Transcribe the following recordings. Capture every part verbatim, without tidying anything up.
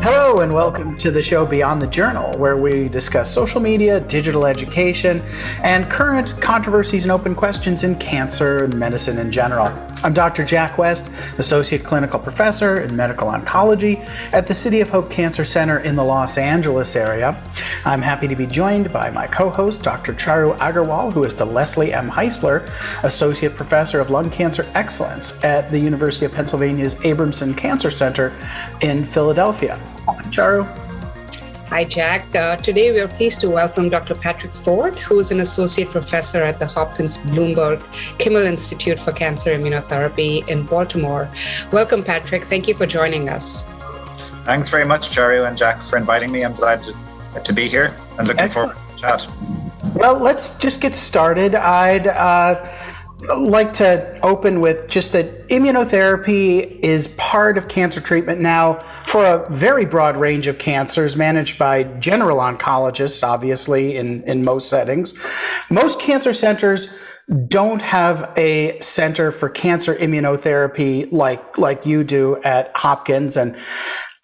Hello and welcome to the show Beyond the Journal, where we discuss social media, digital education, and current controversies and open questions in cancer and medicine in general. I'm Doctor Jack West, Associate Clinical Professor in Medical Oncology at the City of Hope Cancer Center in the Los Angeles area. I'm happy to be joined by my co-host, Doctor Charu Aggarwal, who is the Leslie M. Heisler Associate Professor of Lung Cancer Excellence at the University of Pennsylvania's Abramson Cancer Center in Philadelphia. Charu. Hi, Jack. Uh, today, we are pleased to welcome Doctor Patrick Forde, who is an associate professor at the Hopkins Bloomberg Kimmel Institute for Cancer Immunotherapy in Baltimore. Welcome, Patrick. Thank you for joining us. Thanks very much, Charu and Jack, for inviting me. I'm delighted to, to be here and looking Excellent. forward to the chat. Well, let's just get started. I'd uh, like to open with just that immunotherapy is part of cancer treatment now for a very broad range of cancers, managed by general oncologists, obviously, in, in most settings. Most cancer centers don't have a center for cancer immunotherapy like, like you do at Hopkins. And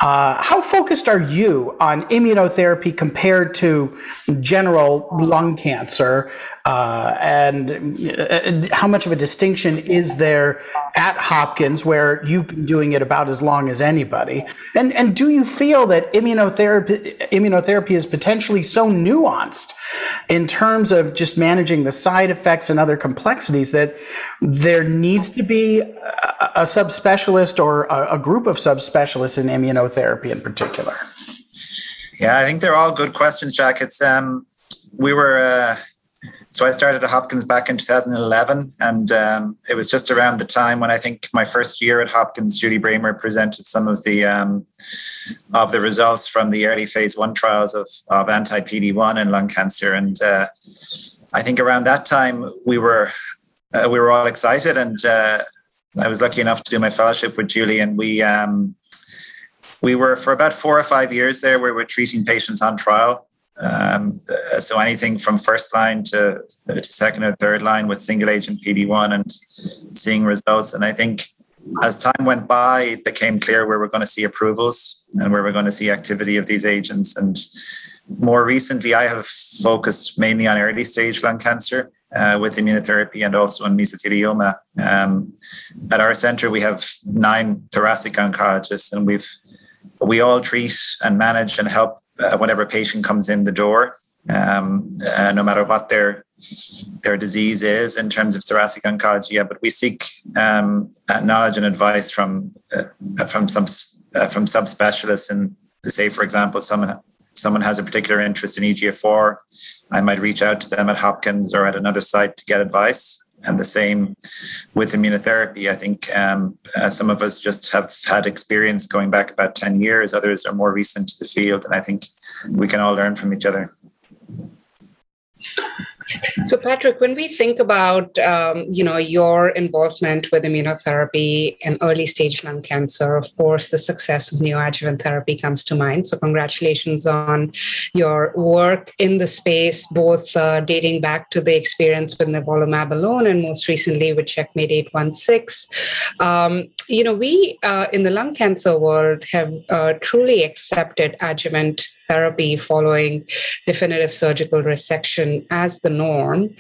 uh, how focused are you on immunotherapy compared to general lung cancer? Uh, and uh, how much of a distinction is there at Hopkins, where you've been doing it about as long as anybody? And, and do you feel that immunotherapy, immunotherapy is potentially so nuanced in terms of just managing the side effects and other complexities that there needs to be a, a subspecialist or a, a group of subspecialists in immunotherapy in particular? Yeah, I think they're all good questions, Jack. It's um, we were... Uh... So I started at Hopkins back in two thousand eleven, and um, it was just around the time when I think my first year at Hopkins, Julie Bramer presented some of the um, of the results from the early phase one trials of, of anti-P D one in lung cancer. And uh, I think around that time, we were uh, we were all excited, and uh, I was lucky enough to do my fellowship with Julie, and we um, we were, for about four or five years there, we were treating patients on trial. Um, so anything from first line to, to second or third line with single agent P D one and seeing results. And I think as time went by, it became clear where we're going to see approvals and where we're going to see activity of these agents. And more recently, I have focused mainly on early stage lung cancer uh, with immunotherapy and also on mesothelioma. Um, at our center, we have nine thoracic oncologists, and we've we all treat and manage and help Uh, whenever a patient comes in the door, um, uh, no matter what their their disease is in terms of thoracic oncology. Yeah, but we seek um, knowledge and advice from uh, from some uh, from subspecialists. And say, for example, someone someone has a particular interest in E G F R, I might reach out to them at Hopkins or at another site to get advice. And the same with immunotherapy. I think um, uh, some of us just have had experience going back about ten years. Others are more recent to the field. And I think we can all learn from each other. So, Patrick, when we think about, um, you know, your involvement with immunotherapy and early stage lung cancer, of course, the success of neoadjuvant therapy comes to mind. So congratulations on your work in the space, both uh, dating back to the experience with nivolumab alone and most recently with Checkmate eight one six. Um, you know, we uh, in the lung cancer world have uh, truly accepted adjuvant therapy following definitive surgical resection as the norm,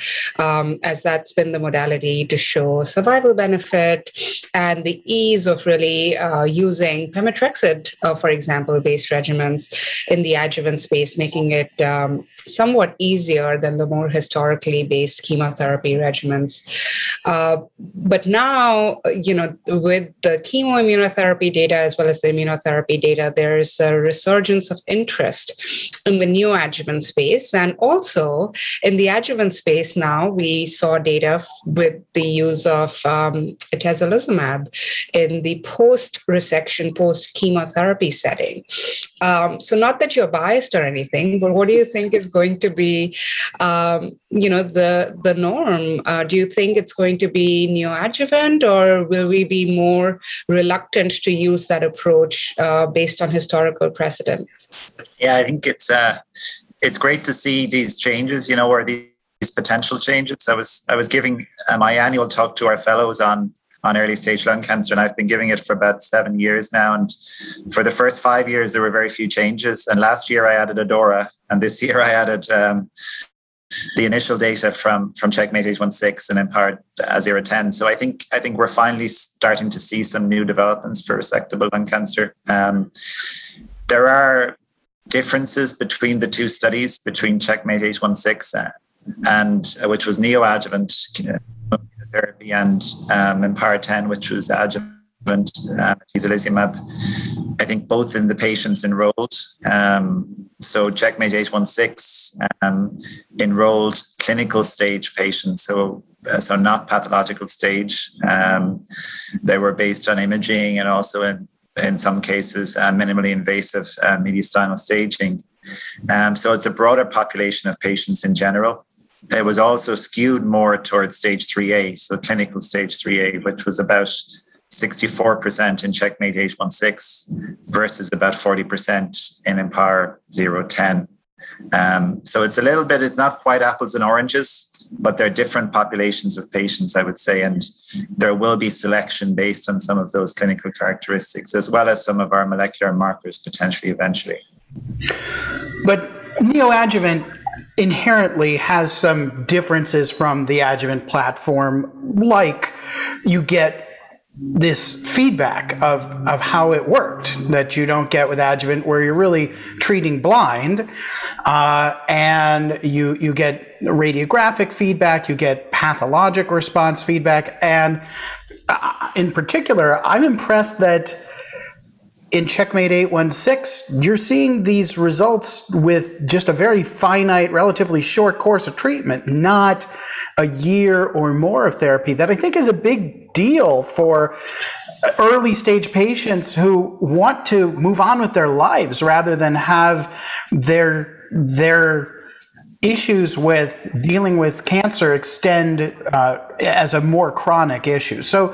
um, as that's been the modality to show survival benefit and the ease of really uh, using pemetrexed, uh, for example, based regimens in the adjuvant space, making it um, somewhat easier than the more historically based chemotherapy regimens. Uh, but now, you know, with the chemoimmunotherapy data as well as the immunotherapy data, there's a resurgence of interest in the neoadjuvant space. And also in the adjuvant space now, we saw data with the use of um, atezolizumab in the post-resection, post-chemotherapy setting. Um, so not that you're biased or anything, but what do you think is going to be, um, you know, the the norm? Uh, do you think it's going to be neoadjuvant, or will we be more reluctant to use that approach uh, based on historical precedent? Yeah, I think it's uh, it's great to see these changes, you know, or these potential changes. I was I was giving uh, my annual talk to our fellows on on early stage lung cancer, and I've been giving it for about seven years now. And for the first five years, there were very few changes. And last year I added ADAURA, and this year I added um, the initial data from, from Checkmate eight one six and IMpower zero one zero. So I think I think we're finally starting to see some new developments for resectable lung cancer. Um, there are differences between the two studies, between Checkmate eight one six and uh, which was neoadjuvant, you know, therapy, and um, IMpower ten, which was adjuvant um, atezolizumab, I think both in the patients enrolled. Um, so Checkmate eight one six um, enrolled clinical stage patients, so uh, so not pathological stage. Um, they were based on imaging and also in, in some cases uh, minimally invasive uh, mediastinal staging. Um, so it's a broader population of patients in general. It was also skewed more towards stage three A, so clinical stage three A, which was about sixty-four percent in Checkmate eight one six versus about forty percent in IMpower zero one zero. Um, so it's a little bit, it's not quite apples and oranges, but there are different populations of patients, I would say, and there will be selection based on some of those clinical characteristics, as well as some of our molecular markers potentially eventually. But neoadjuvant inherently has some differences from the adjuvant platform, like you get this feedback of, of how it worked that you don't get with adjuvant, where you're really treating blind, uh, and you, you get radiographic feedback, you get pathologic response feedback. And uh, in particular, I'm impressed that in Checkmate eight one six, you're seeing these results with just a very finite, relatively short course of treatment, not a year or more of therapy. That I think is a big deal for early stage patients who want to move on with their lives rather than have their, their issues with dealing with cancer extend uh, as a more chronic issue. So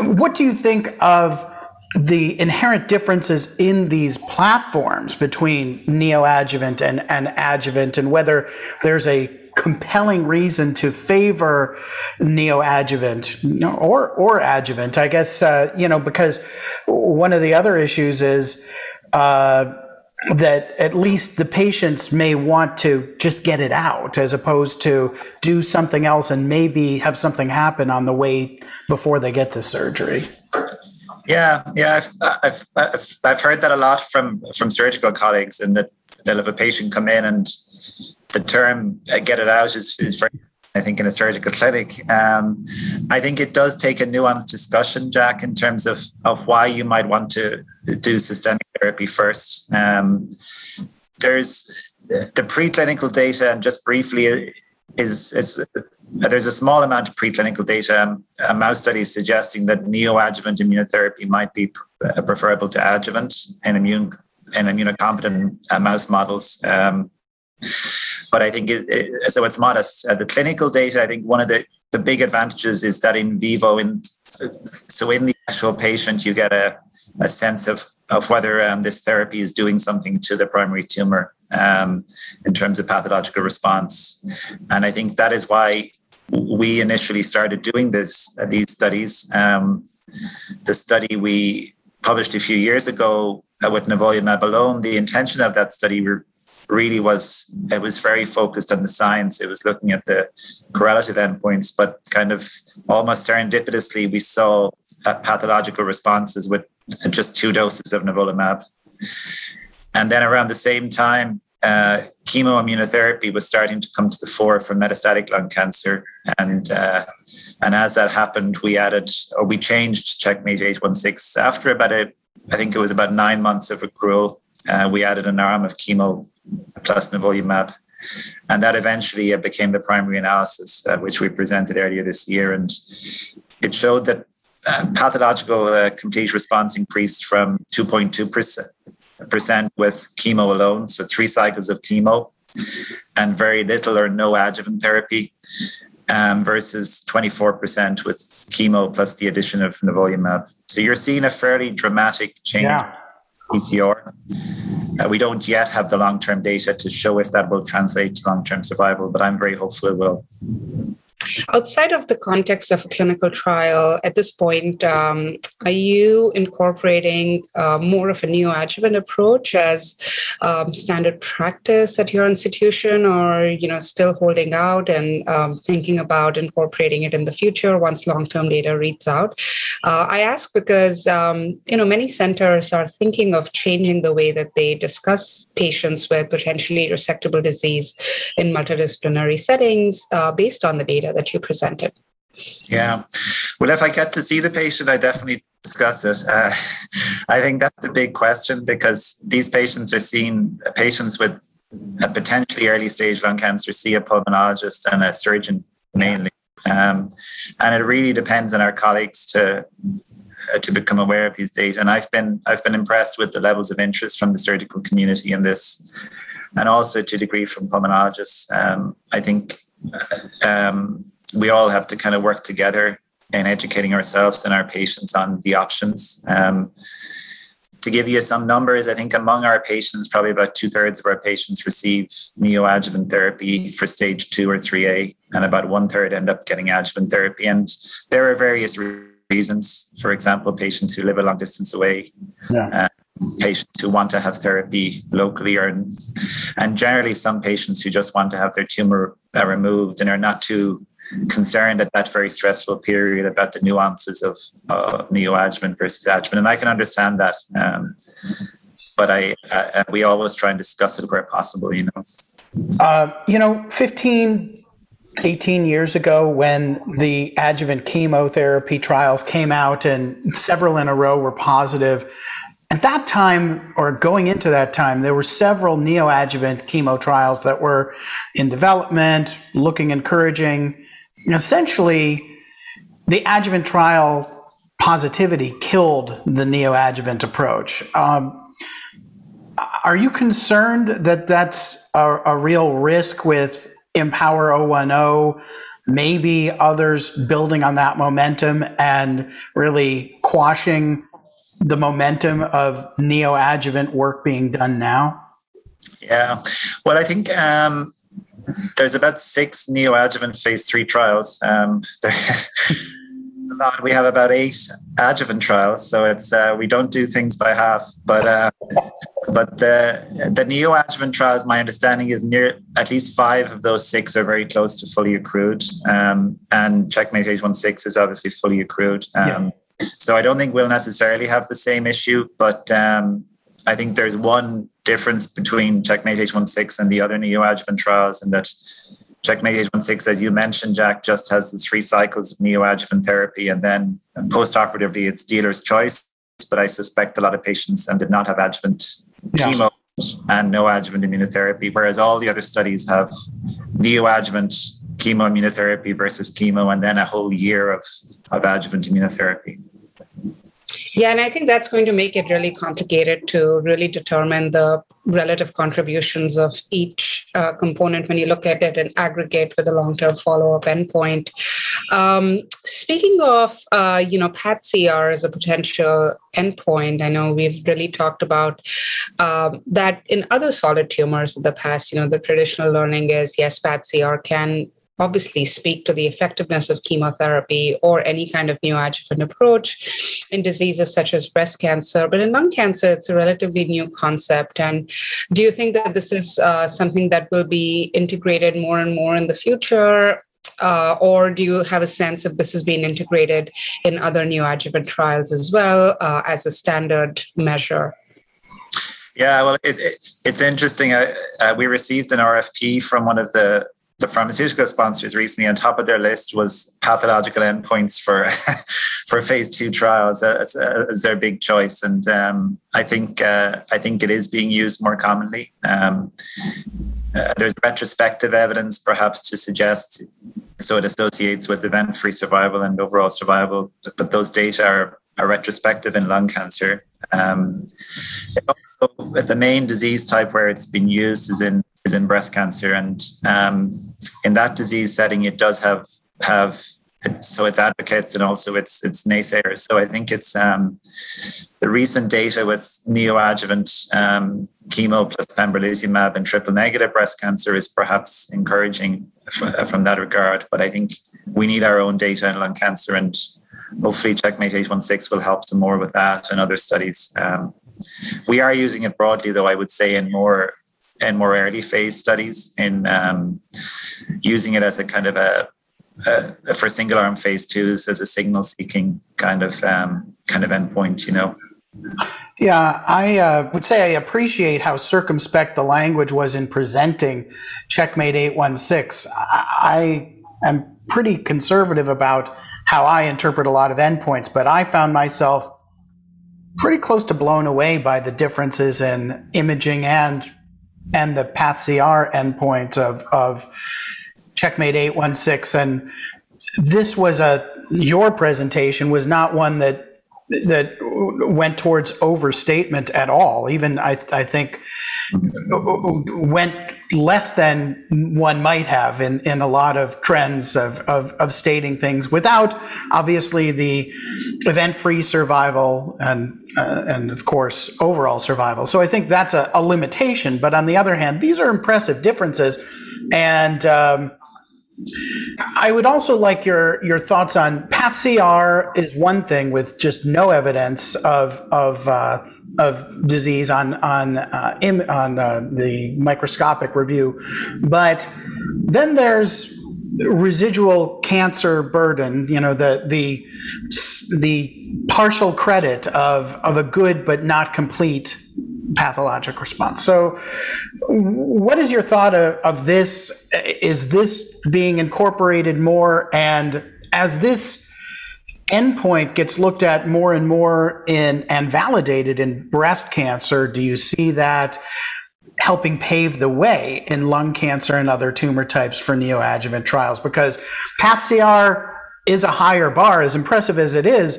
what do you think of the inherent differences in these platforms between neoadjuvant and, and adjuvant, and whether there's a compelling reason to favor neoadjuvant or, or adjuvant? I guess, uh, you know, because one of the other issues is uh, that at least the patients may want to just get it out as opposed to do something else and maybe have something happen on the way before they get to surgery. Yeah, yeah, I've, I've I've I've heard that a lot from from surgical colleagues, and that they'll have a patient come in, and the term uh, "get it out" is is very, I think, in a surgical clinic. Um, I think it does take a nuanced discussion, Jack, in terms of of why you might want to do systemic therapy first. Um, there's the preclinical data, and just briefly, is is. There's a small amount of preclinical data, a mouse study suggesting that neoadjuvant immunotherapy might be preferable to adjuvant in immune and immunocompetent mouse models. Um, but I think it, it, so it's modest. Uh, the clinical data, I think one of the, the big advantages is that in vivo, in so in the actual patient, you get a, a sense of, of whether um, this therapy is doing something to the primary tumor um, in terms of pathological response. And I think that is why we initially started doing this, uh, these studies. Um, the study we published a few years ago uh, with nivolumab alone, the intention of that study re- really was, it was very focused on the science. It was looking at the correlative endpoints, but kind of almost serendipitously, we saw uh, pathological responses with just two doses of nivolumab. And then around the same time, Uh, chemoimmunotherapy was starting to come to the fore for metastatic lung cancer, and uh, and as that happened, we added or we changed Checkmate eight one six after about a, I think it was about nine months of accrual. Uh, we added an arm of chemo plus nivolumab, and that eventually became the primary analysis, uh, which we presented earlier this year, and it showed that uh, pathological uh, complete response increased from two point two percent. present with chemo alone, so three cycles of chemo and very little or no adjuvant therapy, um, versus twenty-four percent with chemo plus the addition of nivolumab. So you're seeing a fairly dramatic change yeah. in P C R. Uh, we don't yet have the long-term data to show if that will translate to long-term survival, but I'm very hopeful it will. Outside of the context of a clinical trial, at this point, um, are you incorporating uh, more of a neoadjuvant approach as um, standard practice at your institution, or you know, still holding out and um, thinking about incorporating it in the future once long-term data reads out? Uh, I ask because um, you know, many centers are thinking of changing the way that they discuss patients with potentially resectable disease in multidisciplinary settings uh, based on the data that you presented. Yeah. Well, if I get to see the patient, I definitely discuss it. Uh, I think that's a big question because these patients are seen, patients with a potentially early stage lung cancer see a pulmonologist and a surgeon mainly. Um, and it really depends on our colleagues to uh, to become aware of these data. And I've been, I've been impressed with the levels of interest from the surgical community in this, and also to a degree from pulmonologists. Um, I think Um, we all have to kind of work together in educating ourselves and our patients on the options. Um, to give you some numbers, I think among our patients, probably about two thirds of our patients receive neoadjuvant therapy for stage two or three A, and about one third end up getting adjuvant therapy. And there are various reasons. For example, patients who live a long distance away, yeah. uh, patients who want to have therapy locally, or and generally some patients who just want to have their tumor are removed and are not too concerned at that very stressful period about the nuances of, of neoadjuvant versus adjuvant. And I can understand that. Um, but I, I, we always try and discuss it where possible, you know. Uh, you know, fifteen, eighteen years ago when the adjuvant chemotherapy trials came out and several in a row were positive, at that time, or going into that time, there were several neoadjuvant chemo trials that were in development, looking encouraging. Essentially, the adjuvant trial positivity killed the neoadjuvant approach. Um, are you concerned that that's a, a real risk with IMpower oh one oh? Maybe others building on that momentum and really quashing the momentum of neoadjuvant work being done now? Yeah, well, I think um, there's about six neoadjuvant phase three trials. Um, we have about eight adjuvant trials, so it's uh, we don't do things by half. But uh, but the the neoadjuvant trials, my understanding is near at least five of those six are very close to fully accrued, um, and Checkmate eight one six is obviously fully accrued. Um, yeah. So I don't think we'll necessarily have the same issue, but um, I think there's one difference between Checkmate eight one six and the other neoadjuvant trials, in that Checkmate eight one six, as you mentioned, Jack, just has the three cycles of neoadjuvant therapy, and then postoperatively it's dealer's choice. But I suspect a lot of patients um, did not have adjuvant yeah. chemo and no adjuvant immunotherapy, whereas all the other studies have neoadjuvant chemo immunotherapy versus chemo, and then a whole year of, of adjuvant immunotherapy. Yeah, and I think that's going to make it really complicated to really determine the relative contributions of each uh, component when you look at it in aggregate with a long-term follow-up endpoint. Um, speaking of, uh, you know, P A T C R as a potential endpoint, I know we've really talked about uh, that in other solid tumors in the past. You know, the traditional learning is, yes, P A T C R can obviously speak to the effectiveness of chemotherapy or any kind of neoadjuvant approach in diseases such as breast cancer. But in lung cancer, it's a relatively new concept. And do you think that this is uh, something that will be integrated more and more in the future? Uh, or do you have a sense if this has been integrated in other neoadjuvant trials as well uh, as a standard measure? Yeah, well, it, it, it's interesting. Uh, uh, we received an R F P from one of the The pharmaceutical sponsors recently. On top of their list was pathological endpoints for for phase two trials as, as their big choice, and um, I think uh, I think it is being used more commonly. Um, uh, there's retrospective evidence, perhaps, to suggest so it associates with event-free survival and overall survival, but those data are, are retrospective in lung cancer. Um, also, the main disease type where it's been used is in is in breast cancer, and um, in that disease setting, it does have have so its advocates and also its its naysayers. So I think it's um, the recent data with neoadjuvant um, chemo plus pembrolizumab in triple negative breast cancer is perhaps encouraging f- from that regard. But I think we need our own data in lung cancer, and hopefully Checkmate eight one six will help some more with that and other studies. Um, we are using it broadly, though, I would say, in more in more early phase studies, in um, using it as a kind of a, a for single arm phase twos as a signal seeking kind of um, kind of endpoint, you know. Yeah, I uh, would say I appreciate how circumspect the language was in presenting Checkmate eight one six. I am pretty conservative about how I interpret a lot of endpoints, but I found myself pretty close to blown away by the differences in imaging and and the PathCR endpoints of, of Checkmate eight one six. And this was a, your presentation was not one that that went towards overstatement at all. Even I, I think went less than one might have in, in a lot of trends of, of, of stating things without obviously the event-free survival and, uh, and of course, overall survival. So I think that's a, a limitation. But on the other hand, these are impressive differences. And um, I would also like your your thoughts on PathCR is one thing with just no evidence of of uh, of disease on on uh, in, on uh, the microscopic review, but then there's residual cancer burden. You know, the the the partial credit of of a good but not complete pathologic response. So what is your thought of, of this? Is this being incorporated more? And as this endpoint gets looked at more and more in and validated in breast cancer, do you see that helping pave the way in lung cancer and other tumor types for neoadjuvant trials? Because PathCR is a higher bar, as impressive as it is.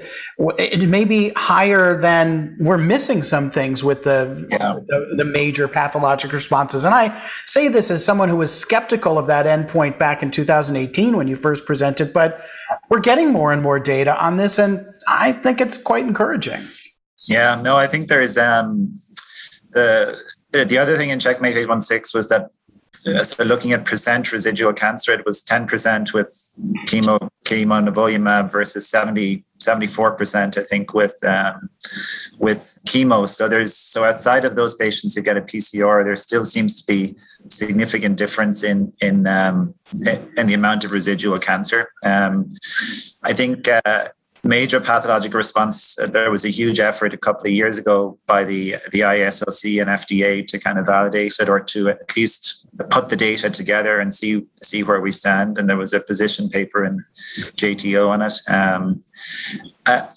It may be higher than we're missing some things with the, yeah. the the major pathologic responses. And I say this as someone who was skeptical of that endpoint back in two thousand eighteen when you first presented, but we're getting more and more data on this, and I think it's quite encouraging. Yeah, no, I think there is um, the the other thing in Checkmate eight one six was that. So looking at percent residual cancer, it was ten percent with chemo, chemo nivolumab versus seventy, seventy-four percent, I think, with um, with chemo. So there's so outside of those patients who get a P C R, there still seems to be significant difference in in um, in the amount of residual cancer. Um, I think. Uh, Major pathologic response, uh, there was a huge effort a couple of years ago by the, the I A S L C and F D A to kind of validate it or to at least put the data together and see see where we stand. And there was a position paper in J T O on it. Um, uh,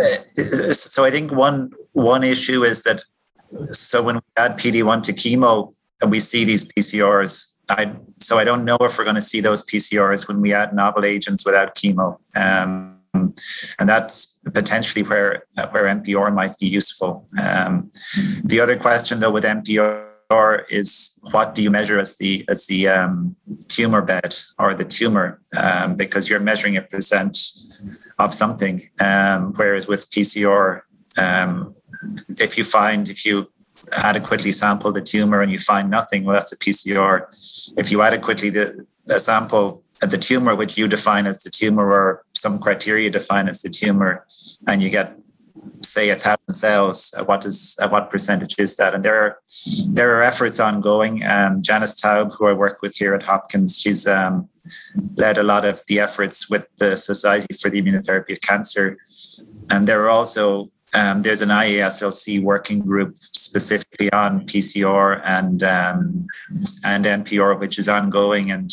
uh, so I think one one issue is that, so when we add P D one to chemo and we see these P C Rs, I, so I don't know if we're going to see those P C Rs when we add novel agents without chemo. Um, And that's potentially where where M P R might be useful. Um, the other question, though, with M P R is what do you measure as the as the um, tumor bed or the tumor, um, because you're measuring a percent of something. Um, whereas with P C R, um, if you find if you adequately sample the tumor and you find nothing, well, that's a P C R. If you adequately the, the sample. The tumor, which you define as the tumor, or some criteria define as the tumor, and you get, say, a thousand cells. What is what percentage is that? And there are there are efforts ongoing. Um, Janice Taub, who I work with here at Hopkins, she's um, led a lot of the efforts with the Society for the Immunotherapy of Cancer, and there are also um, there's an I A S L C working group specifically on P C R and um, and M P R, which is ongoing and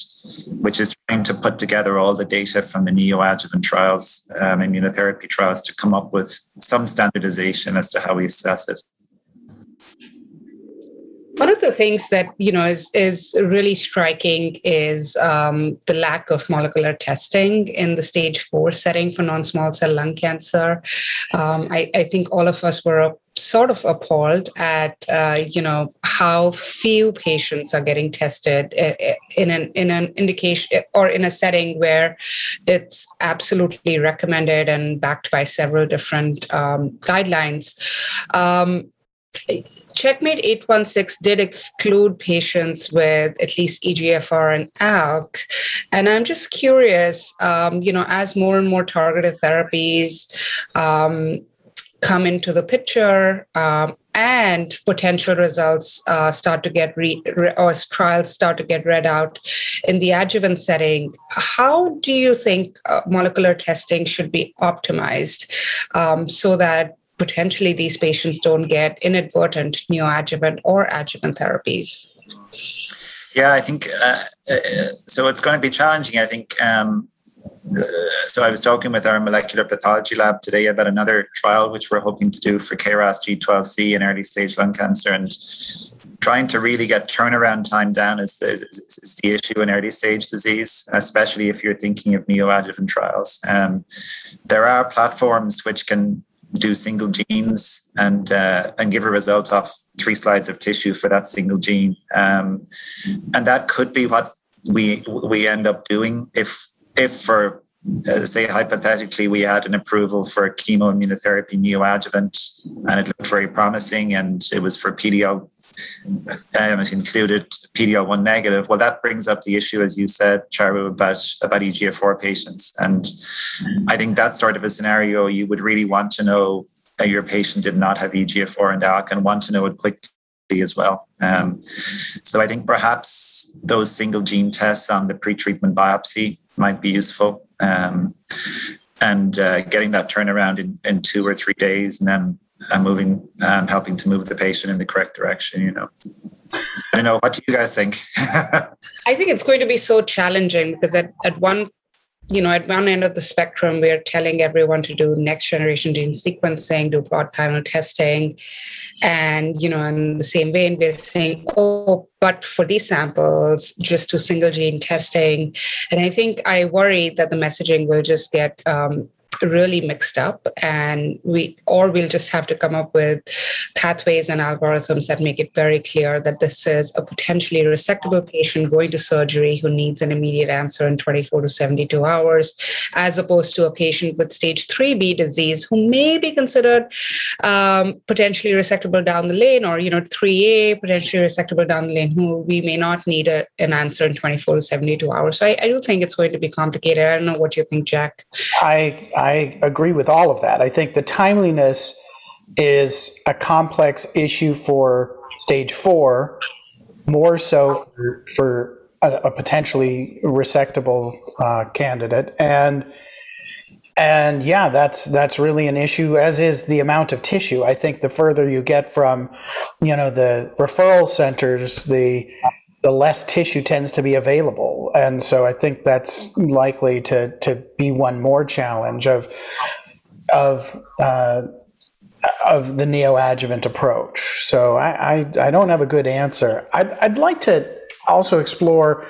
which is trying to put together all the data from the neoadjuvant trials, um, immunotherapy trials, to come up with some standardization as to how we assess it. One of the things that, you know, is, is really striking is um, the lack of molecular testing in the stage four setting for non-small cell lung cancer. Um, I, I think all of us were sort of appalled at, uh, you know, how few patients are getting tested in an in an indication or in a setting where it's absolutely recommended and backed by several different um, guidelines. Um, Checkmate eight one six did exclude patients with at least E G F R and A L K. And I'm just curious, um, you know, as more and more targeted therapies um, come into the picture um, and potential results uh, start to get re- or trials start to get read out in the adjuvant setting, how do you think uh, molecular testing should be optimized um, so that potentially these patients don't get inadvertent neoadjuvant or adjuvant therapies? Yeah, I think, uh, uh, so it's going to be challenging. I think, um, uh, so I was talking with our molecular pathology lab today about another trial, which we're hoping to do for K R A S G twelve C in early stage lung cancer, and trying to really get turnaround time down is, is, is the issue in early stage disease, especially if you're thinking of neoadjuvant trials. Um, there are platforms which can do single genes and uh, and give a result of three slides of tissue for that single gene, um, and that could be what we we end up doing if if for uh, say hypothetically we had an approval for chemoimmunotherapy neoadjuvant and it looked very promising and it was for P D L, um, it included P D L one negative. Well, that brings up the issue, as you said, Charu, about, about E G F R patients. And I think that's sort of a scenario you would really want to know that your patient did not have E G F R and A L K, and want to know it quickly as well. Um, so I think perhaps those single gene tests on the pretreatment biopsy might be useful. Um, and uh, getting that turnaround in, in two or three days and then and moving, um, helping to move the patient in the correct direction, you know. I don't know. What do you guys think? I think it's going to be so challenging because at, at one, you know, at one end of the spectrum, we're telling everyone to do next generation gene sequencing, do broad panel testing. And, you know, in the same vein, we're saying, oh, but for these samples, just do single gene testing. And I think I worry that the messaging will just get, um, really mixed up, and we or we'll just have to come up with pathways and algorithms that make it very clear that this is a potentially resectable patient going to surgery who needs an immediate answer in twenty-four to seventy-two hours, as opposed to a patient with stage three B disease who may be considered um, potentially resectable down the lane, or, you know, three A potentially resectable down the lane, who we may not need a, an answer in twenty-four to seventy-two hours. So I, I do think it's going to be complicated. I don't know what you think, Jack. I, I I agree with all of that. I think the timeliness is a complex issue for stage four, more so for, for a, a potentially resectable uh, candidate. And and yeah, that's that's really an issue, as is the amount of tissue. I think the further you get from, you know, the referral centers, the the less tissue tends to be available. And so I think that's likely to, to be one more challenge of, of, uh, of the neoadjuvant approach. So I, I, I don't have a good answer. I'd, I'd like to also explore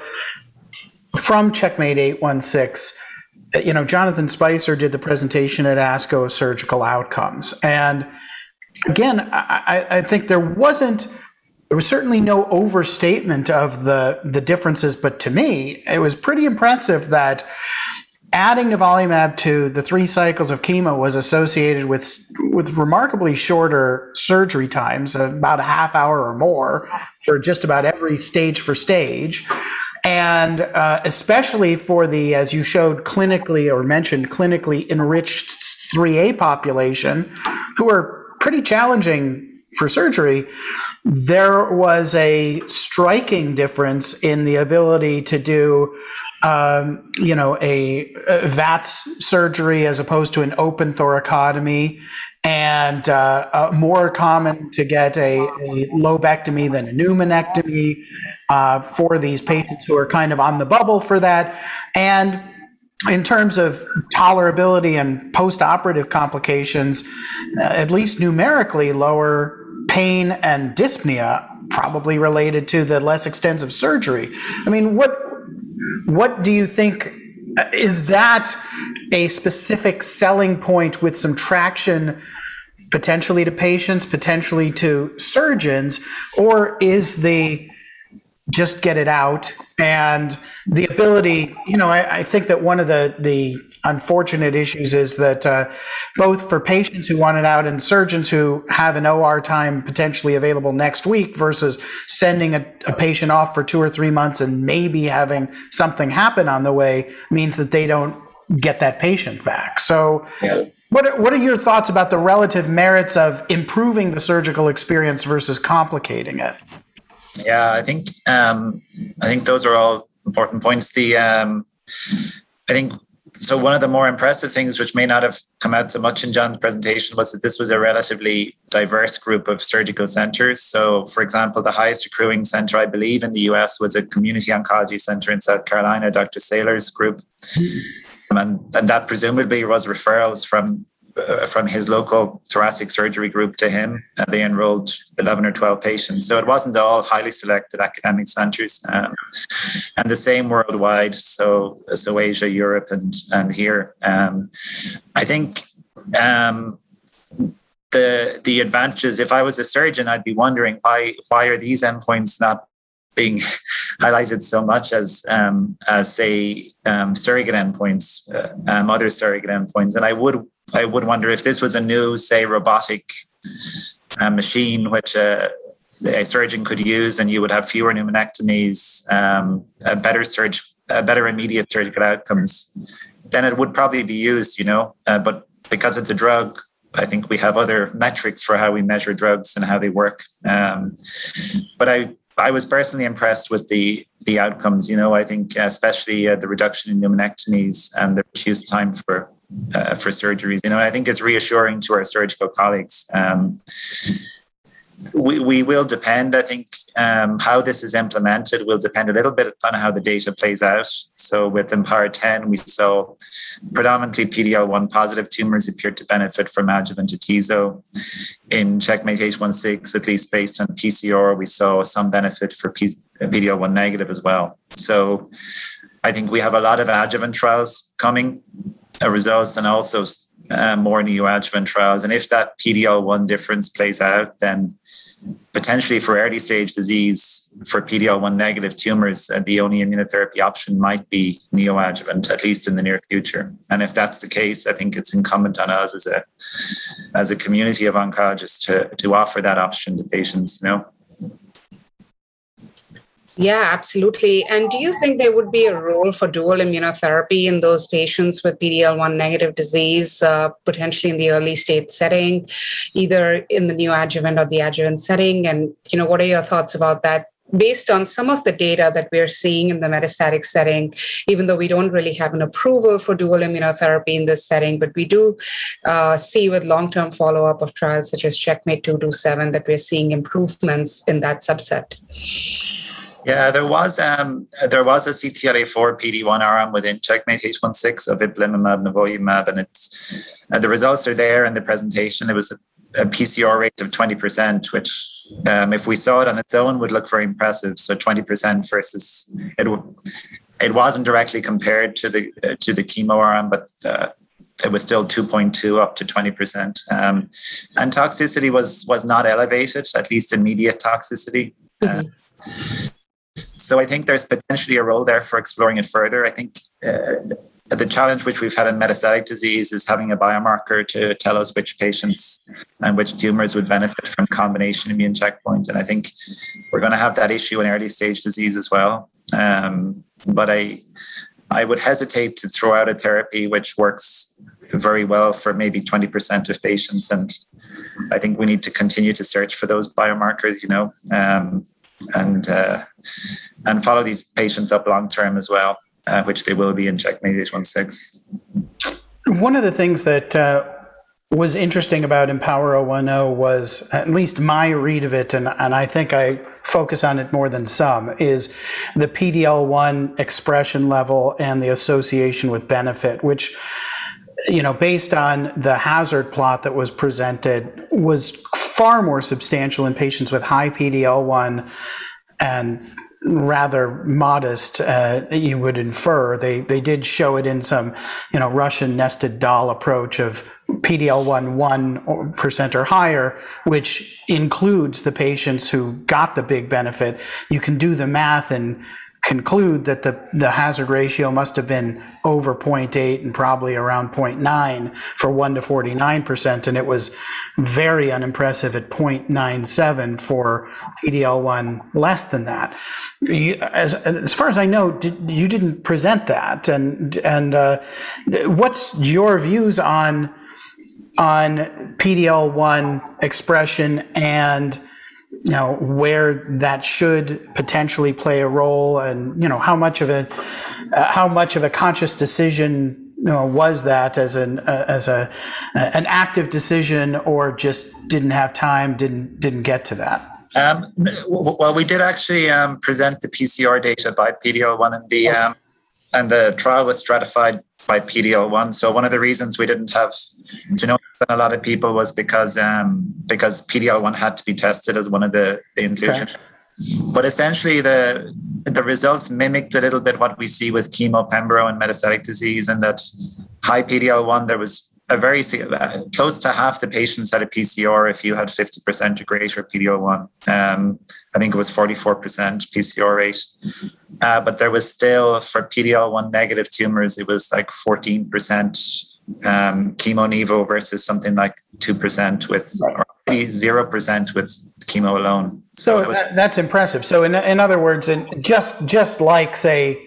from Checkmate eight one six, you know, Jonathan Spicer did the presentation at ASCO of surgical outcomes. And again, I, I think there wasn't, There was certainly no overstatement of the, the differences, but to me, it was pretty impressive that adding nivolumab to the three cycles of chemo was associated with, with remarkably shorter surgery times, about a half hour or more for just about every stage for stage. And uh, especially for the, as you showed clinically or mentioned, clinically enriched three A population, who are pretty challenging for surgery, there was a striking difference in the ability to do, um, you know, a, a VATS surgery as opposed to an open thoracotomy, and uh, uh, more common to get a, a lobectomy than a pneumonectomy uh, for these patients who are kind of on the bubble for that. And in terms of tolerability and post-operative complications, uh, at least numerically lower pain and dyspnea, probably related to the less extensive surgery. I mean, what what do you think? Is that a specific selling point with some traction potentially to patients, potentially to surgeons, or is the just get it out? And the ability, you know, I, I think that one of the, the unfortunate issues is that uh, both for patients who want it out and surgeons who have an O R time potentially available next week versus sending a, a patient off for two or three months and maybe having something happen on the way means that they don't get that patient back. So yeah. what, are, what are your thoughts about the relative merits of improving the surgical experience versus complicating it? Yeah, I think um, I think those are all important points. The um, I think so. One of the more impressive things, which may not have come out so much in John's presentation, was that this was a relatively diverse group of surgical centers. So, for example, the highest accruing center, I believe, in the U S was a community oncology center in South Carolina, Doctor Saylor's group, and and that presumably was referrals from. from his local thoracic surgery group to him, and they enrolled eleven or twelve patients. So it wasn't all highly selected academic centers, um, and the same worldwide. So, so Asia, Europe, and, and here. Um, I think um, the, the advantages, if I was a surgeon, I'd be wondering why, why are these endpoints not being highlighted so much as, um, as say, um, surrogate endpoints, uh, um, other surrogate endpoints. And I would I would wonder if this was a new, say, robotic uh, machine which uh, a surgeon could use, and you would have fewer pneumonectomies, um, a better surge, a better immediate surgical outcomes, then it would probably be used, you know. Uh, but because it's a drug, I think we have other metrics for how we measure drugs and how they work. Um, but I, I was personally impressed with the the outcomes, you know. I think especially uh, the reduction in pneumonectomies and the reduced time for. Uh, for surgeries, you know, I think it's reassuring to our surgical colleagues. Um, we, we will depend, I think, um, how this is implemented will depend a little bit on how the data plays out. So with IMpower ten, we saw predominantly P D-L one positive tumors appeared to benefit from adjuvant atezo. In Checkmate eight one six, at least based on P C R, we saw some benefit for P D-L one negative as well. So I think we have a lot of adjuvant trials coming. Results and also uh, more neoadjuvant trials. And if that P D-L one difference plays out, then potentially for early stage disease, for P D-L one negative tumors, uh, the only immunotherapy option might be neoadjuvant, at least in the near future. And if that's the case, I think it's incumbent on us as a as a community of oncologists to, to offer that option to patients, you know? Yeah, absolutely. And do you think there would be a role for dual immunotherapy in those patients with P D-L one negative disease, uh, potentially in the early stage setting, either in the neoadjuvant or the adjuvant setting? And, you know, what are your thoughts about that based on some of the data that we're seeing in the metastatic setting, even though we don't really have an approval for dual immunotherapy in this setting, but we do uh, see with long-term follow-up of trials such as Checkmate two two seven that we're seeing improvements in that subset? Yeah, there was um, there was a C T L A four P D one arm within Checkmate eight one six of ipilimumab, nivolumab, and it's uh, the results are there in the presentation. It was a, a P C R rate of twenty percent, which um, if we saw it on its own would look very impressive. So twenty percent versus it it wasn't directly compared to the uh, to the chemo arm, but uh, it was still two point two up to twenty percent, um, and toxicity was was not elevated, at least immediate toxicity. Mm-hmm. uh, So I think there's potentially a role there for exploring it further. I think uh, the challenge which we've had in metastatic disease is having a biomarker to tell us which patients and which tumors would benefit from combination immune checkpoint. And I think we're going to have that issue in early stage disease as well. Um, but I, I would hesitate to throw out a therapy which works very well for maybe twenty percent of patients. And I think we need to continue to search for those biomarkers, you know, um, and uh, and follow these patients up long-term as well, uh, which they will be in Checkmate eight one six. One of the things that uh, was interesting about IMpower zero one zero was, at least my read of it, and, and I think I focus on it more than some, is the P D-L one expression level and the association with benefit, which, you know, based on the hazard plot that was presented, was far more substantial in patients with high P D-L one and rather modest, uh, you would infer. They, they did show it in some, you know, Russian nested doll approach of P D L one one percent or higher, which includes the patients who got the big benefit. You can do the math and conclude that the, the hazard ratio must have been over zero point eight and probably around zero point nine for one to forty-nine percent, and it was very unimpressive at zero point nine seven for P D L one less than that. You, as, as far as I know, did, you didn't present that, and and uh, what's your views on on P D L one expression and, you know, where that should potentially play a role, and, you know, how much of a uh, how much of a conscious decision, you know, was that as an uh, as a uh, an active decision, or just didn't have time, didn't didn't get to that? Um, well, we did actually um, present the P C R data by P D L one, and the um, and the trial was stratified by P D L one. So one of the reasons we didn't have to know a lot of people was because um, because P D L one had to be tested as one of the, the inclusion. Okay. But essentially, the the results mimicked a little bit what we see with chemo, pembro, and metastatic disease, and that high P D L one, there was a very close to half the patients had a P C R if you had fifty percent or greater P D L one. Um, I think it was forty-four percent P C R rate. Uh, but there was still, for P D L one negative tumors, it was like fourteen percent um, chemo nevo versus something like two percent with, or zero percent with chemo alone. So, so was, that, that's impressive. So in, in other words, in just, just like, say,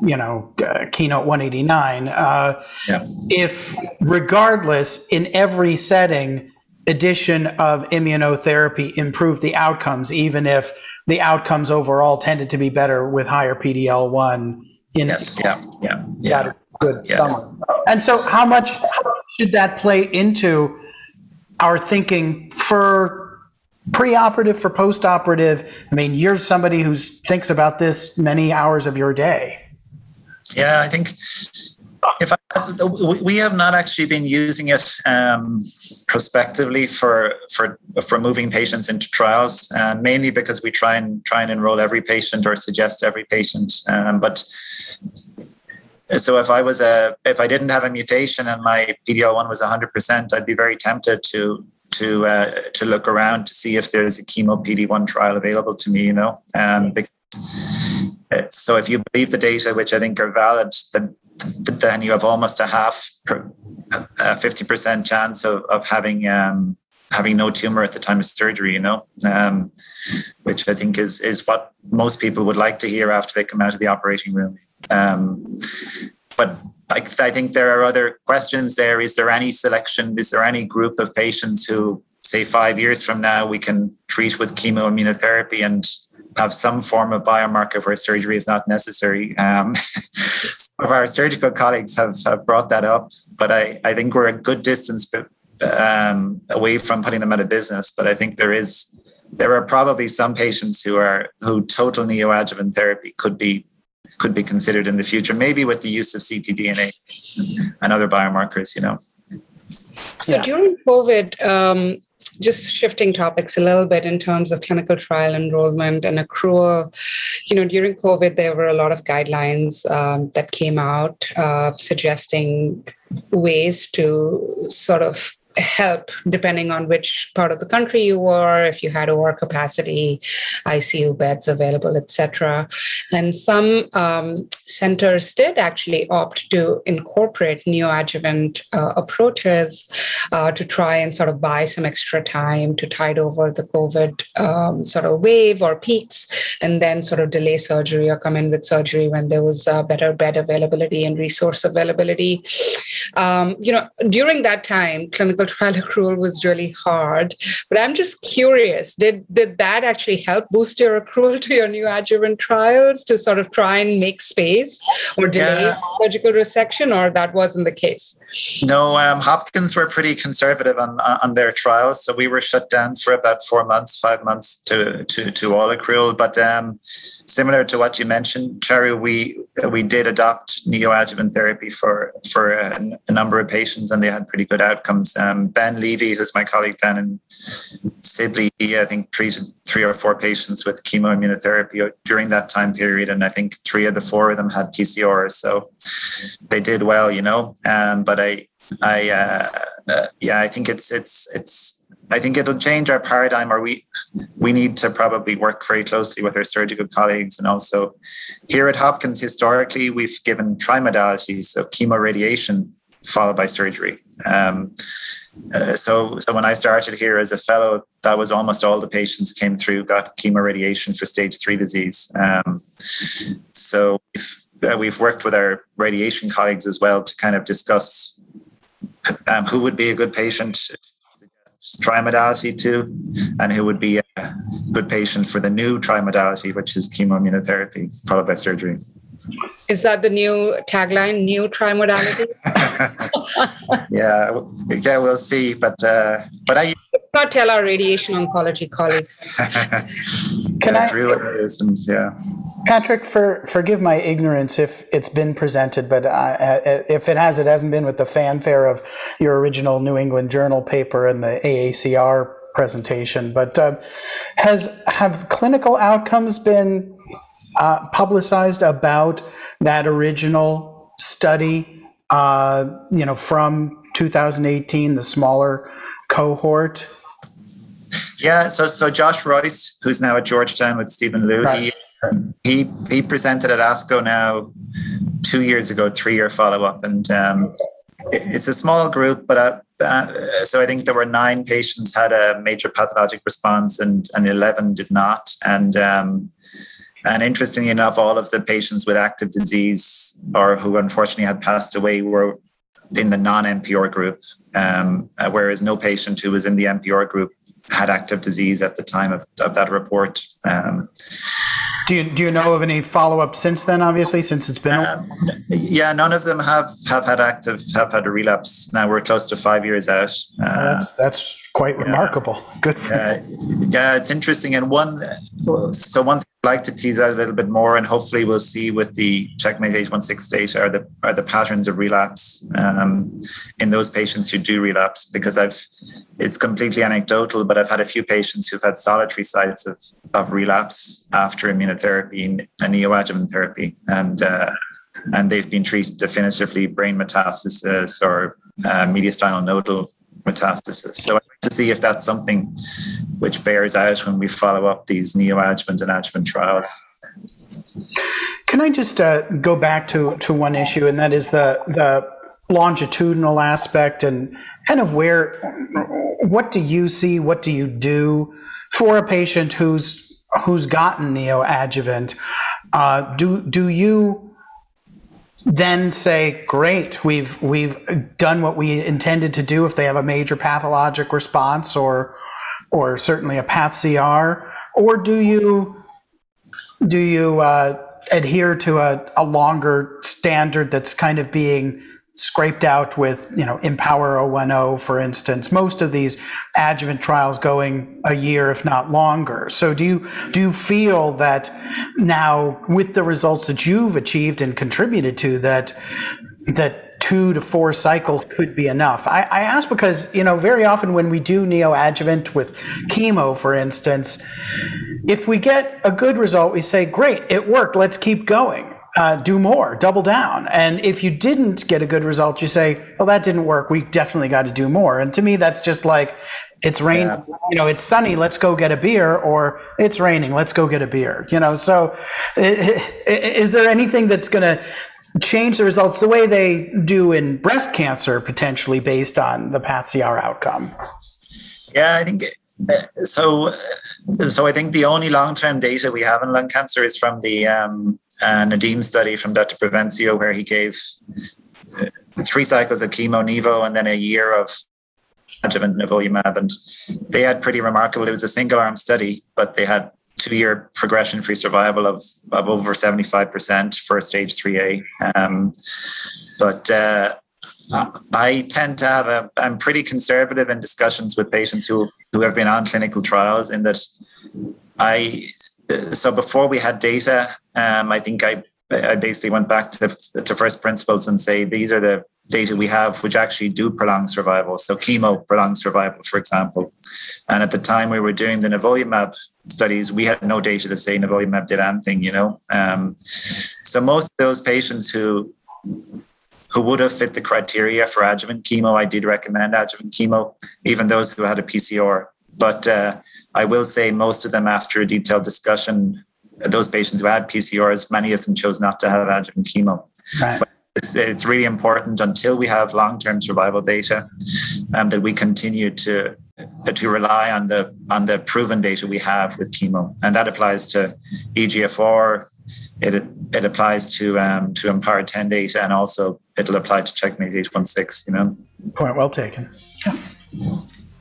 you know, uh, Keynote one eighty-nine, uh, yeah. if regardless, in every setting, addition of immunotherapy improved the outcomes, even if the outcomes overall tended to be better with higher P D L one. In yes, yeah, yeah, yeah. Got a good yeah. summary. And so how much should that play into our thinking for pre-operative, for post-operative? I mean, you're somebody who thinks about this many hours of your day. Yeah, I think if I, we have not actually been using it um, prospectively for for for moving patients into trials, uh, mainly because we try and try and enroll every patient or suggest every patient. Um, but so if I was a if I didn't have a mutation and my P D L one was one hundred percent, I'd be very tempted to to uh, to look around to see if there's a chemo P D one trial available to me. You know, um, because, so if you believe the data, which I think are valid, then, then you have almost a half, a fifty percent chance of, of having um, having no tumor at the time of surgery, you know, um, which I think is is what most people would like to hear after they come out of the operating room. Um, but I, I think there are other questions there. Is there any selection? Is there any group of patients who, say, five years from now, we can treat with chemoimmunotherapy and have some form of biomarker where surgery is not necessary? Um, some of our surgical colleagues have, have brought that up, but I, I think we're a good distance um, away from putting them out of business. But I think there is there are probably some patients who are who total neoadjuvant therapy could be could be considered in the future, maybe with the use of ctDNA and other biomarkers, you know. So yeah. During COVID, um, just shifting topics a little bit in terms of clinical trial enrollment and accrual, you know, during COVID, there were a lot of guidelines um, that came out uh, suggesting ways to sort of help depending on which part of the country you were, if you had overcapacity, I C U beds available, et cetera. And some um, centers did actually opt to incorporate neoadjuvant uh, approaches uh, to try and sort of buy some extra time to tide over the COVID um, sort of wave or peaks, and then sort of delay surgery or come in with surgery when there was uh, better bed availability and resource availability. Um, you know, during that time, clinical trial accrual was really hard, but I'm just curious, did did that actually help boost your accrual to your neoadjuvant trials to sort of try and make space or delay yeah. surgical resection, or that wasn't the case? No, um, Hopkins were pretty conservative on on their trials, so we were shut down for about four months, five months to to to all accrual. But um, similar to what you mentioned, Charu, we we did adopt neoadjuvant therapy for for a, a number of patients, and they had pretty good outcomes. Um, Um, Ben Levy, who's my colleague down in Sibley, he, I think, treated three or four patients with chemoimmunotherapy during that time period. And I think three of the four of them had P C Rs. So they did well, you know, um, but I, I, uh, uh, yeah, I think it's, it's, it's, I think it'll change our paradigm, or we we need to probably work very closely with our surgical colleagues. And also here at Hopkins, historically, we've given trimodalities, so chemoradiation followed by surgery. Um, uh, so, so when I started here as a fellow, that was almost all the patients came through, got chemoradiation for stage three disease. Um, so uh, we've worked with our radiation colleagues as well to kind of discuss um, who would be a good patient trimodality too, and who would be a good patient for the new trimodality, which is chemoimmunotherapy followed by surgery. Is that the new tagline, new trimodality? yeah, yeah, we'll see. But uh, but I not tell our radiation oncology colleagues. Can I, and, yeah. Patrick, for, forgive my ignorance if it's been presented, but I, if it has, it hasn't been with the fanfare of your original New England Journal paper and the A A C R presentation. But uh, has have clinical outcomes been uh, publicized about that original study? Uh, you know, from two thousand eighteen, the smaller cohort. Yeah, so so Josh Royce, who's now at Georgetown with Stephen Liu, he, he he presented at ASCO now two years ago, three-year follow-up, and um, it's a small group, but uh, uh, so I think there were nine patients had a major pathologic response, and and eleven did not, and um, and interestingly enough, all of the patients with active disease or who unfortunately had passed away were in the non-M P R group, um, whereas no patient who was in the M P R group had active disease at the time of, of that report. Um, do you do you know of any follow-up since then? Obviously, since it's been um, yeah, none of them have have had active have had a relapse. Now we're close to five years out. Uh, that's that's quite yeah. remarkable. Good for uh, yeah, it's interesting. And one so one thing I'd like to tease out a little bit more, and hopefully we'll see with the Checkmate eight one six data are the are the patterns of relapse um, in those patients who do relapse, because I've it's completely anecdotal, but I've had a few patients who've had solitary sites of of relapse after immunotherapy and neoadjuvant therapy, and uh, and they've been treated definitively brain metastasis or uh, mediastinal nodal metastasis. So I'd like to see if that's something which bears out when we follow up these neoadjuvant and adjuvant trials. Can I just uh, go back to to one issue, and that is the the longitudinal aspect, and kind of where, what do you see, what do you do for a patient who's who's gotten neoadjuvant? Uh, do do you then say, great, we've we've done what we intended to do if they have a major pathologic response or or certainly a path C R, or do you do you uh, adhere to a, a longer standard that's kind of being scraped out with, you know, IMpower zero one zero, for instance, most of these adjuvant trials going a year, if not longer. So do you, do you feel that now with the results that you've achieved and contributed to that, that two to four cycles could be enough? I, I ask because, you know, very often when we do neoadjuvant with chemo, for instance, if we get a good result, we say, great, it worked, let's keep going. Uh, do more, double down. And if you didn't get a good result, you say, well, that didn't work, we definitely got to do more. And to me, that's just like, it's raining, yeah. you know, it's sunny, let's go get a beer, or it's raining, let's go get a beer, you know. So is there anything that's going to change the results the way they do in breast cancer, potentially based on the P A T H C R outcome? Yeah, I think so. So I think the only long-term data we have in lung cancer is from the, um, Uh, Nadeem's study from Doctor Provencio, where he gave three cycles of chemo nevo and then a year of adjuvant nivolumab, and they had pretty remarkable. It was a single arm study, but they had two year progression free survival of, of over seventy five percent for stage three A. Um, but uh, I tend to have a. I'm pretty conservative in discussions with patients who who have been on clinical trials, in that I. So before we had data, um, I think I, I basically went back to, to first principles and say, these are the data we have which actually do prolong survival. So chemo prolongs survival, for example. And at the time we were doing the nivolumab studies, we had no data to say nivolumab did anything, you know. Um, so most of those patients who who would have fit the criteria for adjuvant chemo, I did recommend adjuvant chemo, even those who had a P C R. But uh, I will say most of them, after a detailed discussion, those patients who had P C Rs, many of them chose not to have adjuvant chemo. Right. But it's, it's really important until we have long-term survival data um, that we continue to uh, to rely on the on the proven data we have with chemo, and that applies to E G F R. It it applies to um, to IMpower zero ten data, and also it'll apply to Checkmate eight one six. You know, point well taken. Yeah.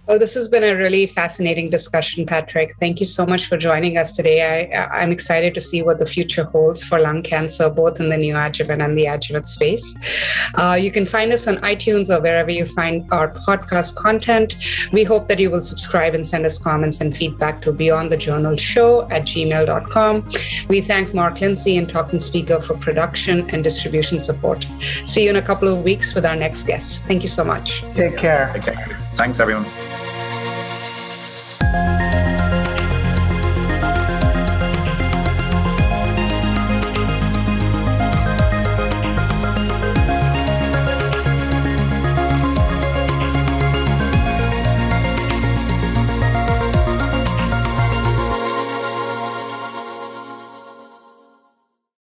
Well, this has been a really fascinating discussion, Patrick. Thank you so much for joining us today. I, I'm excited to see what the future holds for lung cancer, both in the neoadjuvant and the adjuvant space. Uh, you can find us on iTunes or wherever you find our podcast content. We hope that you will subscribe and send us comments and feedback to beyond the journal show at gmail dot com. We thank Mark Lindsay and Talking Speaker for production and distribution support. See you in a couple of weeks with our next guest. Thank you so much. Take care. Take care. Thanks, everyone.